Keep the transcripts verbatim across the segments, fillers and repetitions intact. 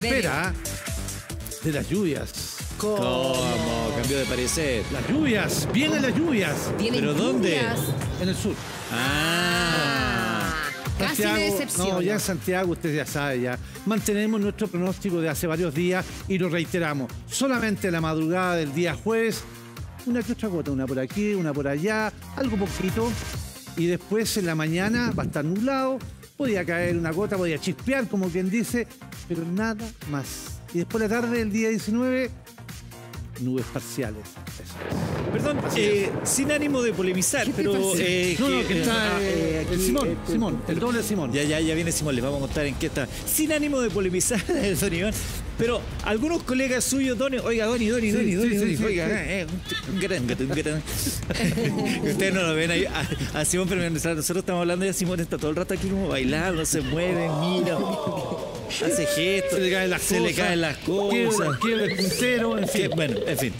Espera de las lluvias. ¿Cómo? ¿Cómo? Cambió de parecer. Las lluvias, vienen las lluvias. ¿Pero lluvias? ¿Dónde? En el sur. Ah. Casi de decepción. No, ya en Santiago, usted ya sabe ya. Mantenemos nuestro pronóstico de hace varios días y lo reiteramos. Solamente la madrugada del día jueves, una que otra gota, una por aquí, una por allá, algo poquito. Y después en la mañana va a estar nublado. Podía caer una gota, podía chispear, como quien dice, pero nada más. Y después de la tarde del día diecinueve, nubes parciales. Eso es. Perdón, eh, sin ánimo de polemizar, pero... Eh, no, no, que está eh, aquí, Simón, eh, Simón, el doble de Simón. Ya, ya, ya viene Simón, les vamos a contar en qué está. Sin ánimo de polemizar, don Iván, pero algunos colegas suyos, Doni, oiga, Doni, Doni, Doni, Doni, sí, sí, sí, oiga, sí. Eh, un gran gato, un gran... Ustedes no lo ven ahí, a, a Simón, pero nosotros estamos hablando y a Simón está todo el rato aquí como bailando, se mueve, mira... Hace gestos, se le caen las se cosas, le caen las cosas. Quiebra el puntero, en fin. Que, bueno, en fin.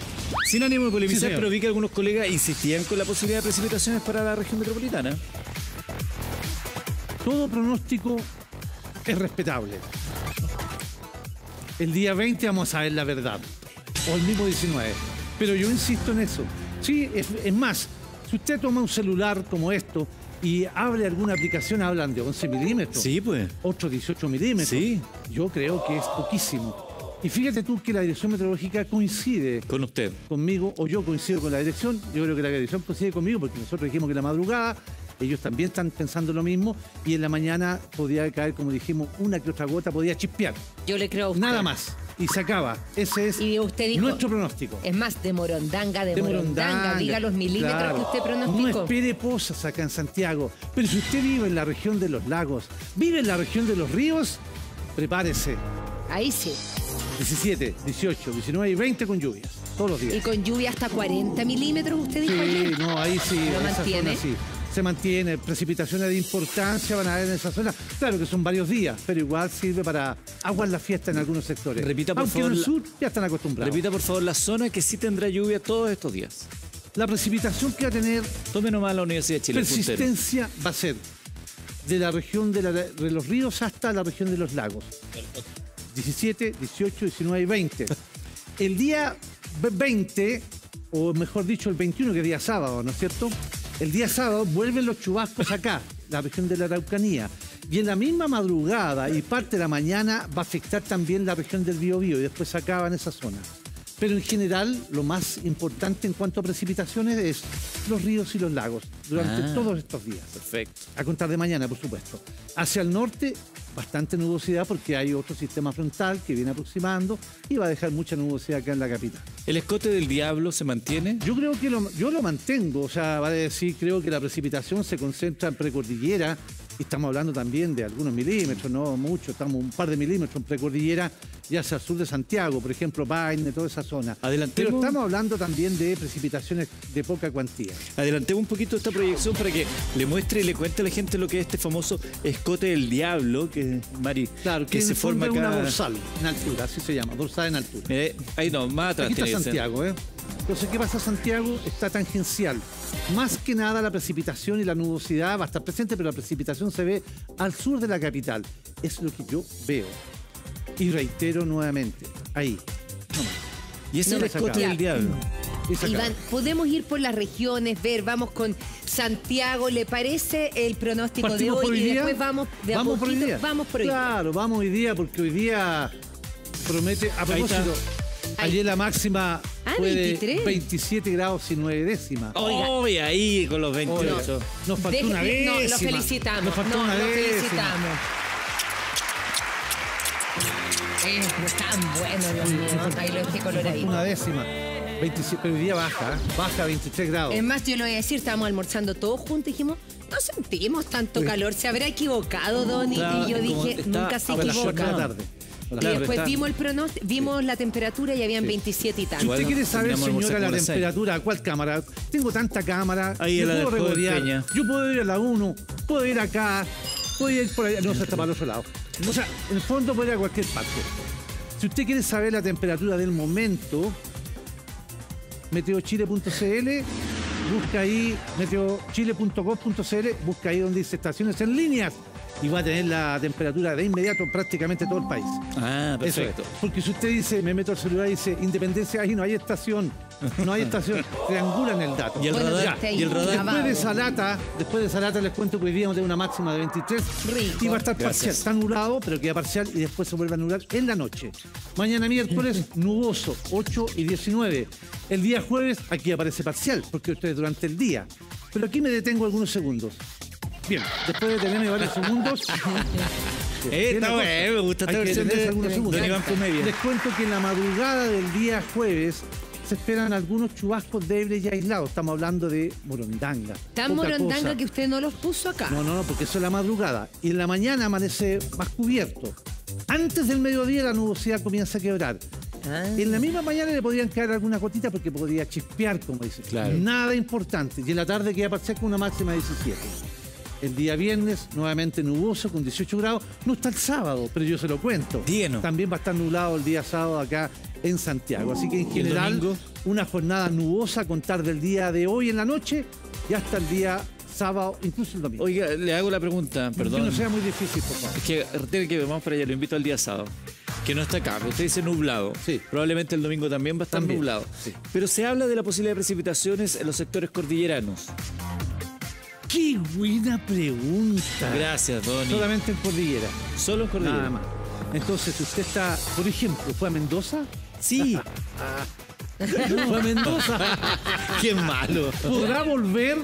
Sin ánimo de polemizar, sí, pero vi que algunos colegas insistían con la posibilidad de precipitaciones para la región metropolitana. Todo pronóstico es respetable. El día veinte vamos a ver la verdad, o el mismo diecinueve. Pero yo insisto en eso. Sí, es, es más, si usted toma un celular como esto... y hable alguna aplicación, hablan de once milímetros. Sí, pues. Otros dieciocho milímetros. Sí. Yo creo que es poquísimo. Y fíjate tú que la dirección meteorológica coincide... Con usted. Conmigo, o yo coincido con la dirección. Yo creo que la dirección coincide conmigo porque nosotros dijimos que en la madrugada ellos también están pensando lo mismo y en la mañana podía caer, como dijimos, una que otra gota, podía chispear. Yo le creo a usted. Nada más. Y se acaba. Ese es y usted dijo, nuestro pronóstico. Es más, de Morondanga, de, de Morondanga, Morondanga. Diga los milímetros claro. que usted pronosticó. No espere posas acá en Santiago. Pero si usted vive en la región de los lagos, vive en la región de los ríos, prepárese. Ahí sí. diecisiete, dieciocho, diecinueve y veinte con lluvias, todos los días. ¿Y con lluvia hasta cuarenta milímetros usted dijo? Sí, no, ahí sí, en esa zona sí. Se mantiene, precipitaciones de importancia van a haber en esa zona. Claro que son varios días, pero igual sirve para aguar la fiesta en algunos sectores. Repita, por favor. Aunque en el sur ya están acostumbrados. Repita, por favor, la zona que sí tendrá lluvia todos estos días. La precipitación que va a tener... Tome nomás la Universidad de Chile. Persistencia va a ser de la región de, la, de los ríos hasta la región de los lagos. Perfecto. diecisiete, dieciocho, diecinueve y veinte. El día veinte, o mejor dicho el veintiuno, que es día sábado, ¿no es cierto? El día sábado vuelven los chubascos acá, la región de la Araucanía. Y en la misma madrugada y parte de la mañana va a afectar también la región del Biobío y después se acaba en esa zona. Pero en general, lo más importante en cuanto a precipitaciones es los ríos y los lagos durante ah, todos estos días. Perfecto. A contar de mañana, por supuesto. Hacia el norte, bastante nubosidad porque hay otro sistema frontal que viene aproximando y va a dejar mucha nubosidad acá en la capital. ¿El escote del diablo se mantiene? Yo creo que lo, yo lo mantengo. O sea, vale decir, creo que la precipitación se concentra en precordillera. Y estamos hablando también de algunos milímetros, no mucho, estamos un par de milímetros en precordillera, ya hacia el sur de Santiago, por ejemplo, Paine, toda esa zona. Adelantemos. Pero estamos hablando también de precipitaciones de poca cuantía. Adelantemos un poquito esta proyección para que le muestre y le cuente a la gente lo que es este famoso escote del diablo, que Mari, claro, que, que se forma acá. Una dorsal en altura, así se llama, dorsal en altura. Eh, ahí no, más atrás. Aquí está Santiago, ¿eh? Entonces, ¿qué pasa, Santiago? Está tangencial. Más que nada la precipitación y la nubosidad va a estar presente, pero la precipitación se ve al sur de la capital. Es lo que yo veo. Y reitero nuevamente, ahí. Nomás. Y ese no es el escote del diablo. Iván, podemos ir por las regiones, ver, vamos con Santiago, ¿le parece el pronóstico de hoy? hoy y después vamos de a vamos, poquito, por vamos por hoy. Claro, vamos hoy día, porque hoy día promete, a propósito... Ayer la máxima ah, fue de veintisiete grados y nueve décimas. Hoy ahí con los veintiocho. Nos faltó una décima. No, lo felicitamos. Nos faltó no, una lo felicitamos. Es tan bueno, Dios mío. Ahí lo dejé coloradito. Una décima. veintisiete, pero hoy día baja, baja a veintitrés grados. Es más, yo lo voy a decir, estábamos almorzando todos juntos y dijimos, no sentimos tanto calor. Se habrá equivocado, Donny. Y yo dije, nunca se equivoca. Y después vimos el pronóstico, vimos la temperatura y habían veintisiete y tantos. Si usted quiere saber, señora, la temperatura, ¿cuál cámara? Tengo tanta cámara, yo puedo regodear, yo puedo ir a la uno, puedo ir acá, puedo ir por allá, no, hasta para el otro lado. O sea, en el fondo puede ir a cualquier parte. Si usted quiere saber la temperatura del momento, meteo chile punto c l, busca ahí, meteo chile punto gov punto c l, busca ahí donde dice estaciones en líneas. y va a tener la temperatura de inmediato en prácticamente todo el país. Ah, perfecto. Eso es. Porque si usted dice, me meto al celular y dice, Independencia, ahí no hay estación, no hay estación, triangulan el dato. ¿Y el bueno, radar? Ya. ¿Y el radar? Después de esa lata, después de esa lata les cuento que hoy día vamos a tener una máxima de veintitrés. Rico. Y va a estar parcial, está nublado, pero queda parcial y después se vuelve a anular en la noche. Mañana miércoles, nuboso, ocho y diecinueve. El día jueves, aquí aparece parcial, porque ustedes durante el día. Pero aquí me detengo algunos segundos. Bien, después de detenerme varios segundos... Esta eh, me gusta esta versión de algunos segundos. Les cuento que en la madrugada del día jueves se esperan algunos chubascos débiles y aislados. Estamos hablando de Morondanga. Tan Morondanga cosa. Que usted no los puso acá. No, no, no, porque eso es la madrugada. Y en la mañana amanece más cubierto. Antes del mediodía la nubosidad comienza a quebrar. Ah. En la misma mañana le podrían caer algunas gotitas porque podría chispear, como dicen. Claro. Nada importante. Y en la tarde queda parcial con una máxima de diecisiete. El día viernes, nuevamente nuboso, con dieciocho grados. No está el sábado, pero yo se lo cuento. Díganos. También va a estar nublado el día sábado acá en Santiago. Así que en general, una jornada nubosa con tarde el día de hoy en la noche y hasta el día sábado, incluso el domingo. Oiga, le hago la pregunta, perdón. Que no sea muy difícil, por favor. Es que tiene que vamos para allá, lo invito al día sábado. Que no está acá, usted dice nublado. Sí. Probablemente el domingo también va a estar también nublado. Sí. Pero se habla de la posibilidad de precipitaciones en los sectores cordilleranos. ¡Qué buena pregunta! Gracias, Tony. Solamente en cordillera. Solo en cordillera. Nada más. Entonces, usted está, por ejemplo, ¿fue a Mendoza? Sí. No, fue a Mendoza. ¡Qué malo! ¿Podrá volver?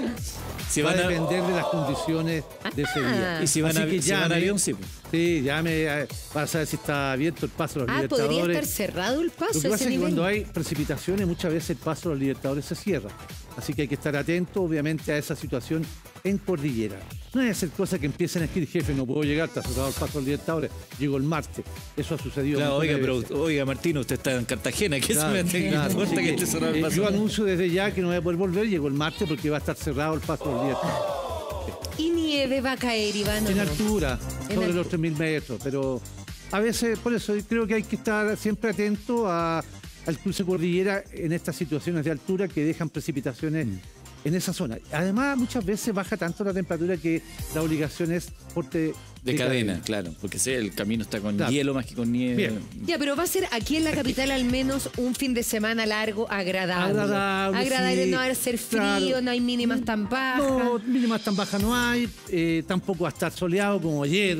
Se van Va a depender de las condiciones de ese día. Y si van a en avión, sí. Sí, llame para saber si está abierto el paso de los ah, Libertadores. Ah, podría estar cerrado el paso. Lo que pasa es que cuando hay precipitaciones, muchas veces el paso de los Libertadores se cierra. Así que hay que estar atento, obviamente, a esa situación en cordillera. No es hacer cosas que empiecen a decir, jefe, no puedo llegar, te has cerrado el paso de los Libertadores, llegó el martes. Eso ha sucedido. Claro, oiga, pero, oiga, Martino, usted está en Cartagena, ¿qué claro, se me hace claro, importa que esté cerrado el paso? Yo anuncio desde ya que no voy a poder volver, llegó el martes porque va a estar cerrado el paso de los Libertadores. ¿Y nieve va a caer, Iván? En altura, en sobre altura. Los tres mil metros, pero a veces, por eso creo que hay que estar siempre atento a, al cruce cordillera en estas situaciones de altura que dejan precipitaciones mm. en esa zona. Además, muchas veces baja tanto la temperatura que la obligación es porte de, de cadena, cadena, claro, porque sé, el camino está con claro. hielo más que con nieve. Bien. Ya, pero va a ser aquí en la capital al menos un fin de semana largo agradable. Agradable, agradable sí. No va a ser frío, claro. No hay mínimas tan bajas. No, mínimas tan bajas no hay, eh, tampoco va a estar soleado como ayer.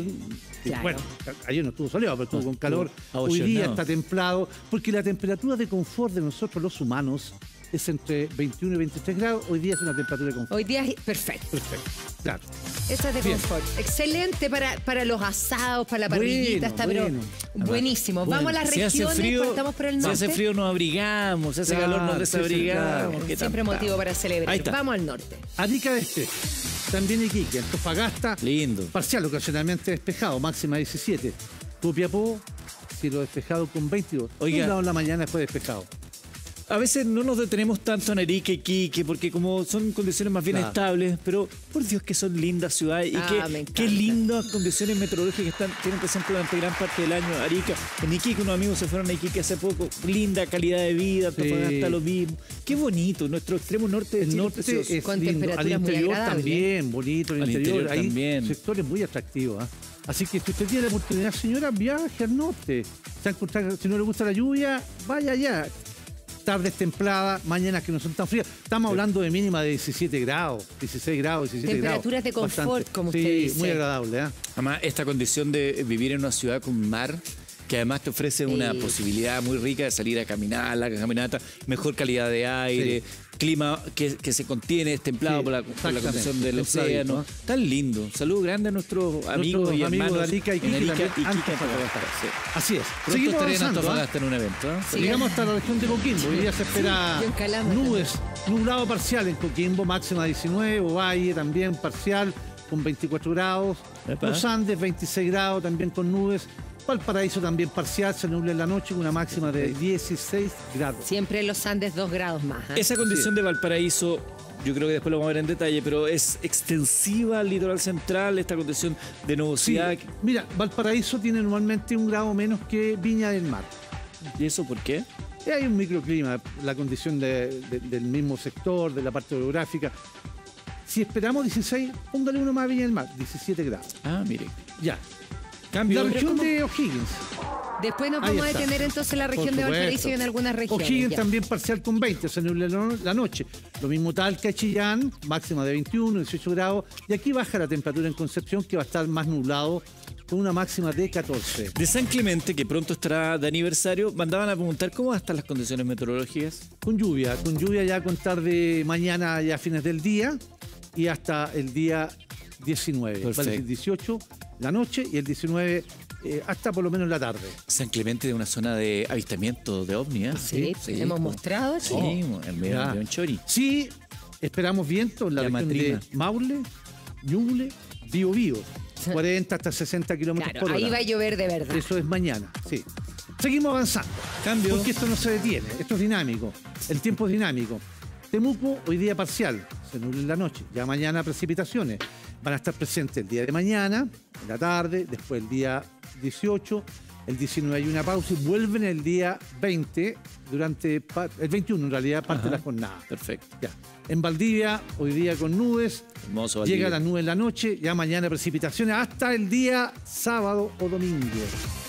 Claro. Bueno, ayer no estuvo soleado, pero estuvo no, con calor. Estuvo, hoy día está templado, porque la temperatura de confort de nosotros los humanos es entre veintiuno y veintitrés grados. Hoy día es una temperatura de confort. Hoy día es perfecto. Perfecto, claro. Esta es de Bien. confort. Excelente para, para los asados, para la parrillita. Bueno, está bueno. Pero buenísimo. Bueno. Vamos a las si regiones, frío, partamos por el norte. Si hace frío nos abrigamos, si hace claro, calor nos desabrigamos. Claro. Siempre motivo para celebrar. Vamos al norte. Arica de este. También Iquique, Antofagasta. Lindo. Parcial, ocasionalmente despejado, máxima diecisiete. Copiapó, cielo despejado con veintidós. Oiga. Un lado en la mañana después despejado. A veces no nos detenemos tanto en Arica y Iquique, porque como son condiciones más bien claro. estables, pero por Dios que son lindas ciudades y ah, que, qué lindas condiciones meteorológicas están, tienen presente durante gran parte del año Arica. En Iquique unos amigos se fueron a Iquique hace poco, linda calidad de vida, sí. hasta lo mismo. Qué bonito, nuestro extremo norte de Chile, el norte es precioso. Es con temperaturas al interior muy agradables. También, bonito, el al interior, interior hay también. Sectores muy atractivos. ¿Eh? Así que si usted tiene la oportunidad, señora, viaje al norte. Si no le gusta la lluvia, vaya allá. Tardes templadas, mañanas que no son tan frías. Estamos sí. hablando de mínima de diecisiete grados, dieciséis grados, diecisiete grados. Temperaturas de confort, bastante. Como usted sí, dice. Muy agradable. ¿Eh? Además, esta condición de vivir en una ciudad con mar, que además te ofrece sí. una posibilidad muy rica de salir a caminar, larga caminata, mejor calidad de aire, sí. clima que, que se contiene, es templado sí, por, la, por la condición del océano. ¿No? Tan lindo. Saludos grandes a nuestros, nuestros amigos y hermanos de Arica y Iquique. Así es. Pronto seguimos avanzando. ¿Ah? En un evento, ¿eh? Sí. Llegamos hasta la región de Coquimbo. Hoy día se espera sí, nubes, nublado parcial en Coquimbo, máxima diecinueve, Ovalle también parcial con veinticuatro grados. Epa. Los Andes, veintiséis grados también con nubes. Valparaíso también parcial, se nubla en la noche con una máxima de dieciséis grados. Siempre en los Andes dos grados más. ¿Eh? Esa condición sí. de Valparaíso, yo creo que después lo vamos a ver en detalle, pero es extensiva al litoral central, esta condición de nubosidad. Sí. Mira, Valparaíso tiene normalmente un grado menos que Viña del Mar. ¿Y eso por qué? Y hay un microclima, la condición de, de, del mismo sector, de la parte geográfica. Si esperamos dieciséis, póngale uno más a Viña del Mar, diecisiete grados. Ah, mire. Ya. Cambio la región de O'Higgins. Después nos vamos a detener entonces la región de Valparaíso y en algunas regiones. O'Higgins también parcial con veinte, o sea, en la noche. Lo mismo Talca, Chillán, máxima de veintiuno, dieciocho grados. Y aquí baja la temperatura en Concepción, que va a estar más nublado, con una máxima de catorce. De San Clemente, que pronto estará de aniversario, mandaban a preguntar cómo van a estar las condiciones meteorológicas. Con lluvia, con lluvia ya a contar de mañana y a fines del día y hasta el día diecinueve. Perfecto. El dieciocho la noche y el diecinueve eh, hasta por lo menos la tarde. San Clemente de una zona de avistamiento de ovni, ¿eh? Sí, sí, sí, hemos mostrado. Sí, oh, en medio de un chori. Sí, esperamos viento en la, la región matrina de Maule, Ñuble, Biobío. cuarenta hasta sesenta kilómetros claro, por hora. Ahí va a llover de verdad. Eso es mañana, sí. Seguimos avanzando. Cambio. Porque esto no se detiene, esto es dinámico. El tiempo es dinámico. Temuco, hoy día parcial, se nubla en la noche. Ya mañana precipitaciones. Van a estar presentes el día de mañana, en la tarde, después el día dieciocho, el diecinueve hay una pausa y vuelven el día veinte, durante el veintiuno en realidad, parte Ajá, de la jornada. Perfecto. Ya. En Valdivia, hoy día con nubes, hermoso Valdivia. Llega las nubes en la noche, ya mañana precipitaciones hasta el día sábado o domingo.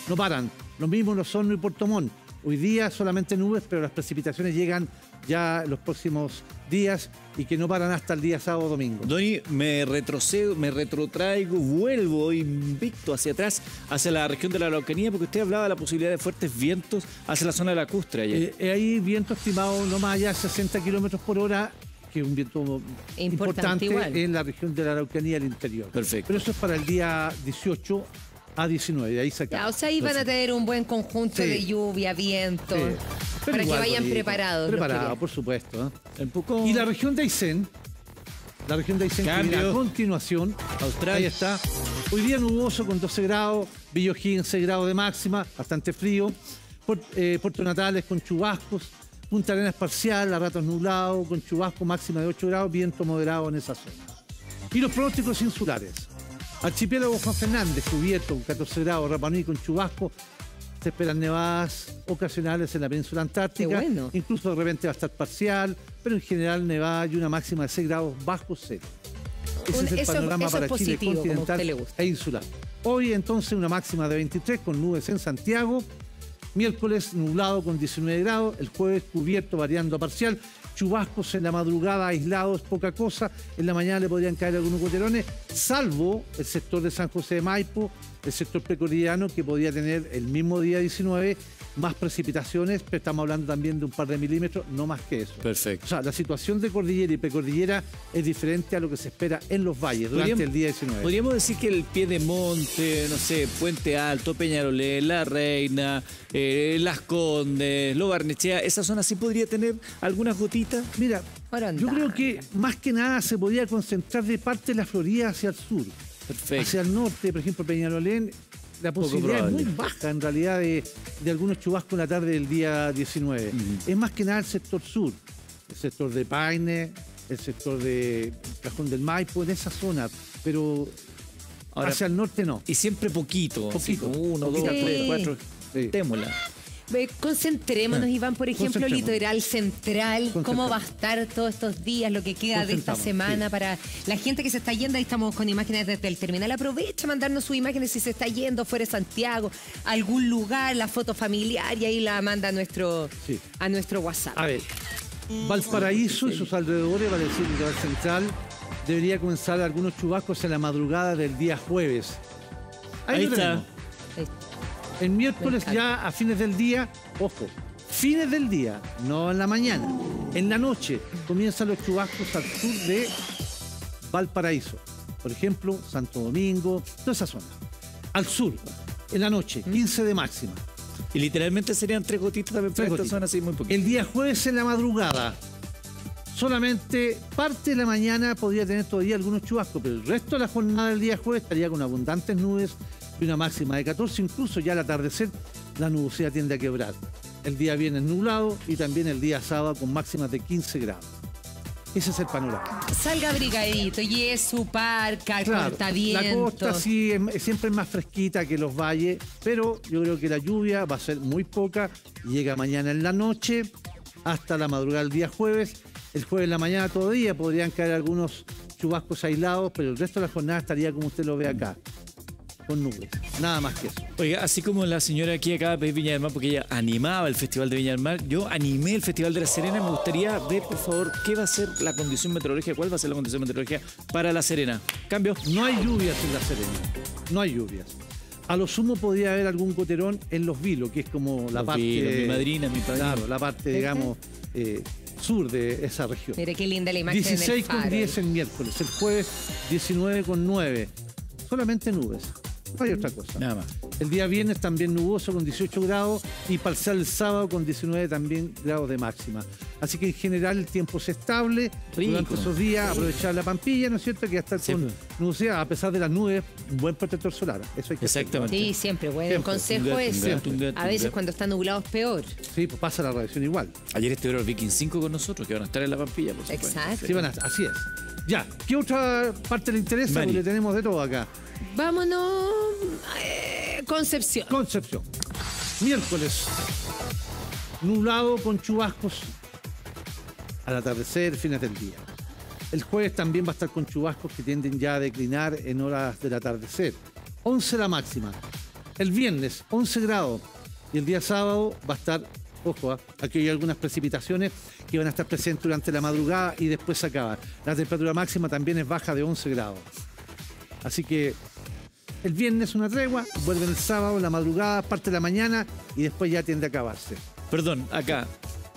No paran, lo mismo en Osorno y Puerto Montt. Hoy día solamente nubes, pero las precipitaciones llegan ya los próximos días y que no paran hasta el día sábado o domingo. Doni, me retrocedo, me retrotraigo, vuelvo invicto hacia atrás, hacia la región de la Araucanía, porque usted hablaba de la posibilidad de fuertes vientos hacia la zona de la Lacustre ayer. Eh, hay viento estimado no más allá de sesenta kilómetros por hora, que es un viento importante, importante en la región de la Araucanía, el interior. Perfecto. Pero eso es para el día dieciocho a diecinueve, de ahí se acaba. Ya, o sea, ahí van a tener un buen conjunto sí, de lluvia, viento, sí, para igual, que vayan bonito, preparados. Preparados, por supuesto. ¿Eh? En Pucón. Y la región de Aysén, la región de Aysén que viene a continuación, Australia. Ahí está. Hoy día nuboso con doce grados, Villa O'Higgins seis grados de máxima, bastante frío. Por, eh, Puerto Natales con chubascos, Punta Arenas parcial, a ratos nublado, con chubasco máxima de ocho grados, viento moderado en esa zona. Y los pronósticos insulares. Archipiélago Juan Fernández, cubierto con catorce grados, Rapa Nui con chubasco. Se esperan nevadas ocasionales en la península antártica. Qué bueno. Incluso de repente va a estar parcial, pero en general nevada y una máxima de seis grados bajo cero. Ese Un, es el eso, panorama eso para Chile positivo, continental e insular. Hoy entonces una máxima de veintitrés con nubes en Santiago. Miércoles nublado con diecinueve grados, el jueves cubierto variando a parcial, chubascos en la madrugada aislados, poca cosa, en la mañana le podrían caer algunos goterones, salvo el sector de San José de Maipo, el sector precordillerano que podría tener el mismo día diecinueve más precipitaciones, pero estamos hablando también de un par de milímetros, no más que eso. Perfecto. O sea, la situación de cordillera y precordillera es diferente a lo que se espera en los valles durante el día diecinueve. Podríamos decir que el pie de monte, no sé, Puente Alto, Peñarolé, La Reina, eh, Las Condes, Lo Barnechea, esa zona sí podría tener algunas gotitas. Mira, yo creo que más que nada se podría concentrar de parte de la Florida hacia el sur. Perfecto. Hacia el norte, por ejemplo, Peñarolén, la posibilidad es muy baja en realidad de, de algunos chubascos en la tarde del día diecinueve. Mm-hmm. Es más que nada el sector sur, el sector de Paine, el sector de Cajón del Maipo, en esa zona, pero ahora, hacia el norte no. Y siempre poquito, poquito. Como uno, poquito, dos, sí, tres, cuatro, sí, témola. Concentrémonos, Iván, por ejemplo, litoral central, cómo va a estar todos estos días, lo que queda de esta semana, sí, para la gente que se está yendo. Ahí estamos con imágenes desde el terminal. Aprovecha mandarnos sus imágenes si se está yendo fuera de Santiago, algún lugar, la foto familiar, y ahí la manda a nuestro, sí, a nuestro WhatsApp. A ver, Valparaíso y sus alrededores, vale decir, litoral central, debería comenzar algunos chubascos en la madrugada del día jueves. Ahí, ahí está. El miércoles ya a fines del día, ojo, fines del día, no en la mañana, en la noche comienzan los chubascos al sur de Valparaíso. Por ejemplo, Santo Domingo, toda esa zona. Al sur, en la noche, quince de máxima. Y literalmente serían tres gotitas también para esta zona, así muy poquito. El día jueves en la madrugada, solamente parte de la mañana podría tener todavía algunos chubascos, pero el resto de la jornada del día jueves estaría con abundantes nubes, y una máxima de catorce, incluso ya al atardecer la nubosidad tiende a quebrar. El día viernes nublado y también el día sábado con máximas de quince grados. Ese es el panorama. Salga abrigadito, y es su parca, claro, cortavientos. La costa sí es, siempre es más fresquita que los valles, pero yo creo que la lluvia va a ser muy poca. Llega mañana en la noche hasta la madrugada del día jueves. El jueves en la mañana todavía podrían caer algunos chubascos aislados, pero el resto de la jornada estaría como usted lo ve acá, con nubes, nada más que eso. Oiga, así como la señora aquí acaba de pedir Viña del Mar, porque ella animaba el Festival de Viña del Mar, yo animé el Festival de La Serena. Me gustaría ver, por favor, qué va a ser la condición meteorológica, cuál va a ser la condición meteorológica para La Serena. Cambio. No hay lluvias en La Serena, no hay lluvias. A lo sumo podría haber algún goterón en Los Vilos, que es como la Los parte... Vilos, mi madrina, mi padrino. Claro, la parte, digamos, eh, sur de esa región. Mire qué linda la imagen del faro. dieciséis con diez el miércoles, el jueves diecinueve con nueve. Solamente nubes. No hay otra cosa. Nada más. El día viernes también nuboso con dieciocho grados y parcial el sábado con diecinueve también grados de máxima. Así que en general el tiempo es estable. Rico. Durante esos días aprovechar la pampilla, ¿no es cierto? Que va a estar siempre con nubosidad, a pesar de las nubes, un buen protector solar. Eso hay que exactamente hacer. Sí, siempre. Bueno, siempre. El consejo es, a veces cuando está nublado es peor. Sí, pues pasa la radiación igual. Ayer estuvieron los Viking cinco con nosotros, que van a estar en la pampilla, por supuesto. Exacto. Sí, van a, así es. Ya, ¿qué otra parte le interesa? Mari. Porque tenemos de todo acá. Vámonos, eh, Concepción. Concepción. Miércoles, nublado con chubascos al atardecer, fines del día. El jueves también va a estar con chubascos que tienden ya a declinar en horas del atardecer. once la máxima. El viernes, once grados. Y el día sábado va a estar, ojo, ¿eh? Aquí hay algunas precipitaciones que van a estar presentes durante la madrugada y después se acaba. La temperatura máxima también es baja de once grados. Así que el viernes una tregua, vuelven el sábado, la madrugada, parte de la mañana y después ya tiende a acabarse. Perdón, acá,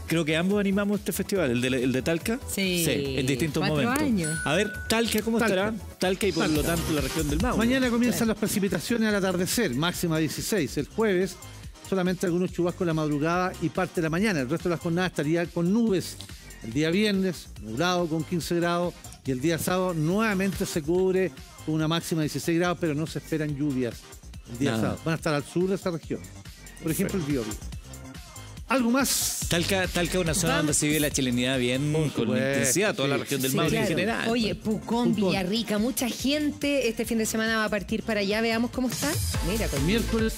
creo que ambos animamos este festival, el de, el de Talca. Sí, sí, en distintos momentos. Años. A ver, Talca, ¿cómo Talca. estará? Talca y por Talca. lo tanto la región del Maule. Mañana comienzan las precipitaciones al atardecer, máxima dieciséis. El jueves solamente algunos chubascos la madrugada y parte de la mañana. El resto de la jornada estaría con nubes. El día viernes, nublado con quince grados. Y el día sábado nuevamente se cubre con una máxima de dieciséis grados, pero no se esperan lluvias el día Nada. sábado. Van a estar al sur de esa región. Por ejemplo, el Biobío. ¿Algo más? Talca, Talca una zona Vamos. donde se vive la chilenidad bien, Punto, con pues, intensidad, toda sí, la región del sí, Maule claro. en general. Oye, Pucón, Villarrica, mucha gente este fin de semana va a partir para allá. Veamos cómo está. Mira, con el miércoles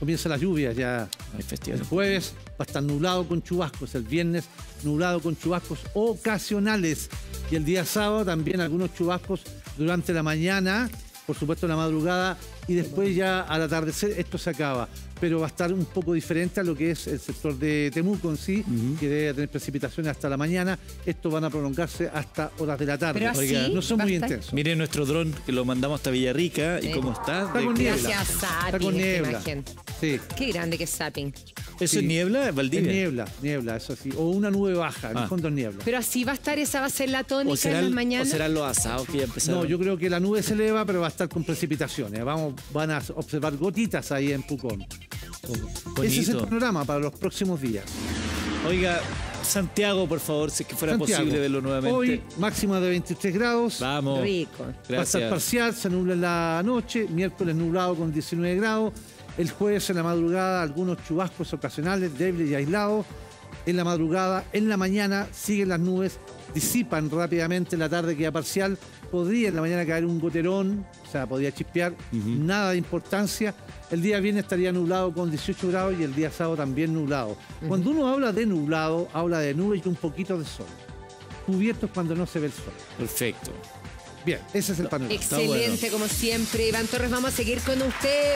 comienzan las lluvias ya. El, festival. el jueves va a estar nublado con chubascos. El viernes nublado con chubascos ocasionales. Y el día sábado también algunos chubascos durante la mañana, por supuesto en la madrugada, y después ya al atardecer esto se acaba. Pero va a estar un poco diferente a lo que es el sector de Temuco en sí, uh-huh. que debe tener precipitaciones hasta la mañana. Estos van a prolongarse hasta horas de la tarde. Pero Oiga, así no son muy intensos. Miren nuestro dron que lo mandamos hasta Villarrica sí. y cómo está. Está con niebla. Gracias a Zapping, está con niebla. Imagen. Sí. Qué grande que es Zapping. ¿Eso sí. es niebla, Valdivia? Es niebla, niebla, eso sí. O una nube baja, ah. en el fondo es niebla. Pero así va a estar, esa va a ser la tónica en las mañanas. ¿O serán los asados que ya empezaron? No, yo creo que la nube se eleva, pero va a estar con precipitaciones. Vamos, van a observar gotitas ahí en Pucón. Bonito. Ese es el panorama para los próximos días. Oiga, Santiago, por favor, si es que fuera Santiago. posible verlo nuevamente. Hoy, máxima de veintitrés grados. Vamos. Rico. Gracias. Va a estar parcial, se nubla en la noche. Miércoles nublado con diecinueve grados. El jueves en la madrugada, algunos chubascos ocasionales, débiles y aislados. En la madrugada, en la mañana, siguen las nubes, disipan rápidamente. En la tarde queda parcial. Podría en la mañana caer un goterón, o sea, podría chispear. Uh-huh. Nada de importancia. El día viernes estaría nublado con dieciocho grados y el día sábado también nublado. Uh-huh. Cuando uno habla de nublado, habla de nubes y un poquito de sol. Cubiertos cuando no se ve el sol. Perfecto. Bien, ese es el panorama. Excelente, bueno. como siempre. Iván Torres, vamos a seguir con usted.